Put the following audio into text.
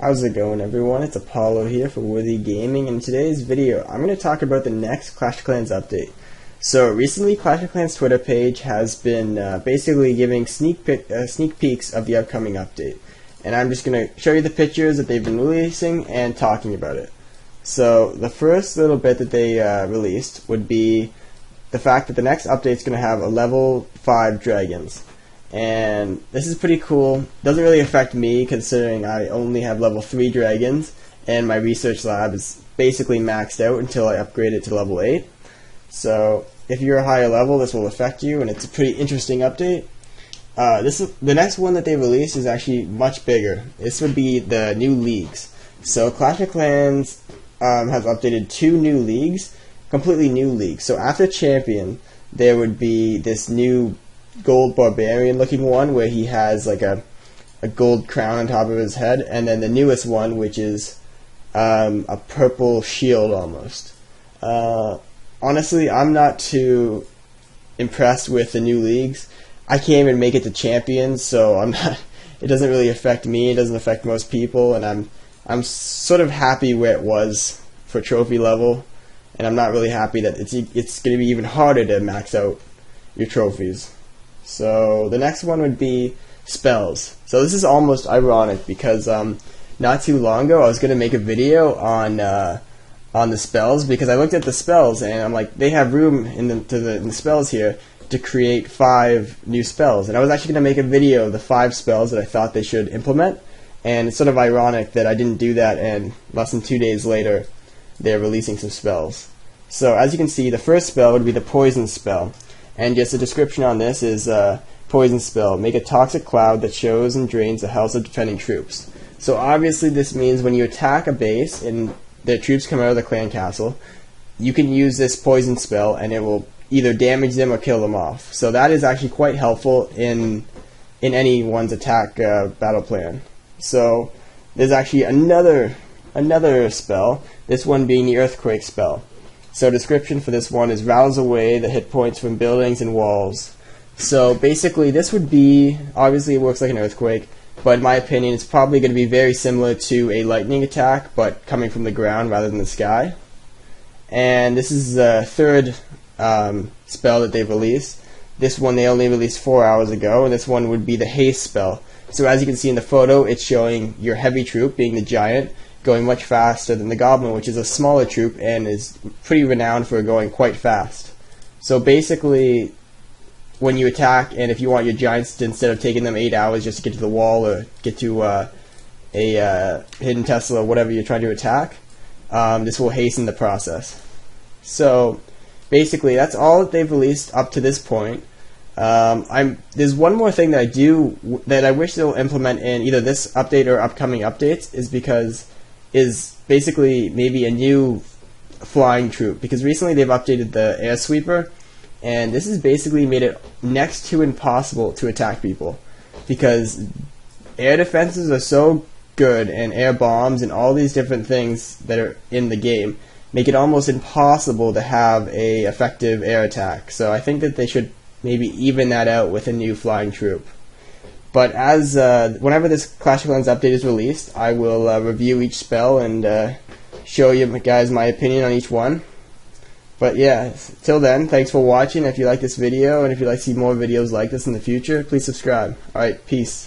How's it going, everyone? It's Apollo here for Worthy Gaming, and in today's video I'm going to talk about the next Clash of Clans update. So recently Clash of Clans Twitter page has been basically giving sneak peeks of the upcoming update, and I'm just going to show you the pictures that they've been releasing and talking about it. So the first little bit that they released would be the fact that the next update is going to have a level 5 dragons. And this is pretty cool. Doesn't really affect me considering I only have level 3 dragons and my research lab is basically maxed out until I upgrade it to level 8. So if you're a higher level, this will affect you, and it's a pretty interesting update. The next one that they released is actually much bigger. This would be the new leagues. So Clash of Clans has updated 2 new leagues, completely new leagues. So after Champion, there would be this new gold barbarian looking one where he has like a gold crown on top of his head, and then the newest one, which is a purple shield almost. Honestly, I'm not too impressed with the new leagues. I can't even make it to Champions, so I'm not, it doesn't really affect me, it doesn't affect most people, and I'm sort of happy where it was for trophy level, and I'm not really happy that it's going to be even harder to max out your trophies. So the next one would be spells. So this is almost ironic because not too long ago I was going to make a video on the spells, because I looked at the spells and I'm like, they have room in the spells here to create 5 new spells, and I was actually going to make a video of the 5 spells that I thought they should implement, and it's sort of ironic that I didn't do that, and less than 2 days later they're releasing some spells. So as you can see, the first spell would be the poison spell. And just a description on this is, poison spell, make a toxic cloud that shows and drains the health of defending troops. So obviously this means when you attack a base and their troops come out of the clan castle, you can use this poison spell and it will either damage them or kill them off. So that is actually quite helpful in anyone's attack battle plan. So there's actually another spell, this one being the earthquake spell. So description for this one is rouse away the hit points from buildings and walls. So basically this would be, obviously it works like an earthquake, but in my opinion it's probably going to be very similar to a lightning attack, but coming from the ground rather than the sky. And this is the third spell that they've released. This one they only released 4 hours ago, and this one would be the haste spell. So as you can see in the photo, it's showing your heavy troop, being the giant, going much faster than the goblin, which is a smaller troop and is pretty renowned for going quite fast. So basically when you attack, and if you want your giants to, instead of taking them 8 hours just to get to the wall or get to a hidden Tesla or whatever you're trying to attack, this will hasten the process. So basically that's all that they've released up to this point. There's one more thing that I wish they'll implement in either this update or upcoming updates, is basically maybe a new flying troop, because recently they've updated the air sweeper, and this has basically made it next to impossible to attack people, because air defenses are so good, and air bombs and all these different things that are in the game make it almost impossible to have an effective air attack. So I think that they should maybe even that out with a new flying troop. But as whenever this Clash of Clans update is released, I will review each spell and show you guys my opinion on each one. But yeah, till then, thanks for watching. If you like this video, and if you'd like to see more videos like this in the future, please subscribe. Alright, peace.